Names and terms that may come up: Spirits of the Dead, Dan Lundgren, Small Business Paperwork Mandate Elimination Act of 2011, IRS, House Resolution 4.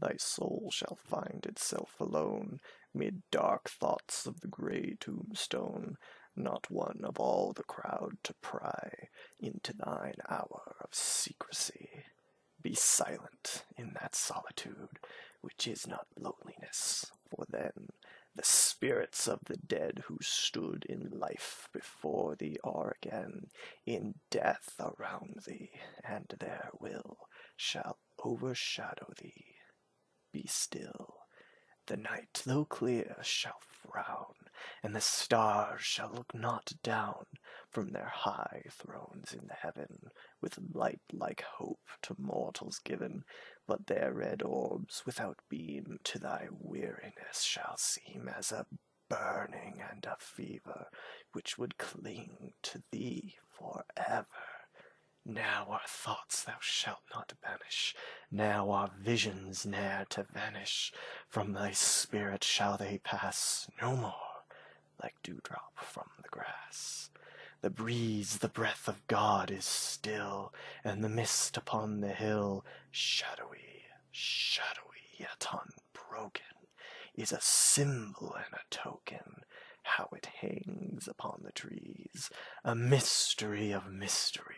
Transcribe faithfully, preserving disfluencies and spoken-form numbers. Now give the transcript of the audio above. Thy soul shall find itself alone, mid dark thoughts of the grey tombstone, not one of all the crowd to pry into thine hour of secrecy. Be silent in that solitude, which is not loneliness, for then the spirits of the dead who stood in life before thee are again in death around thee, and their will shall overshadow thee. Be still. The night, though clear, shall frown, and the stars shall look not down from their high thrones in the heaven, with light like hope to mortals given, but their red orbs without beam to thy weariness shall seem as a burning and a fever which would cling to thee forever. Now are thoughts thou shalt not banish, now are visions ne'er to vanish. From thy spirit shall they pass no more, like dewdrop from the grass. The breeze, the breath of God is still, and the mist upon the hill, shadowy, shadowy, yet unbroken, is a symbol and a token. How it hangs upon the trees, a mystery of mysteries.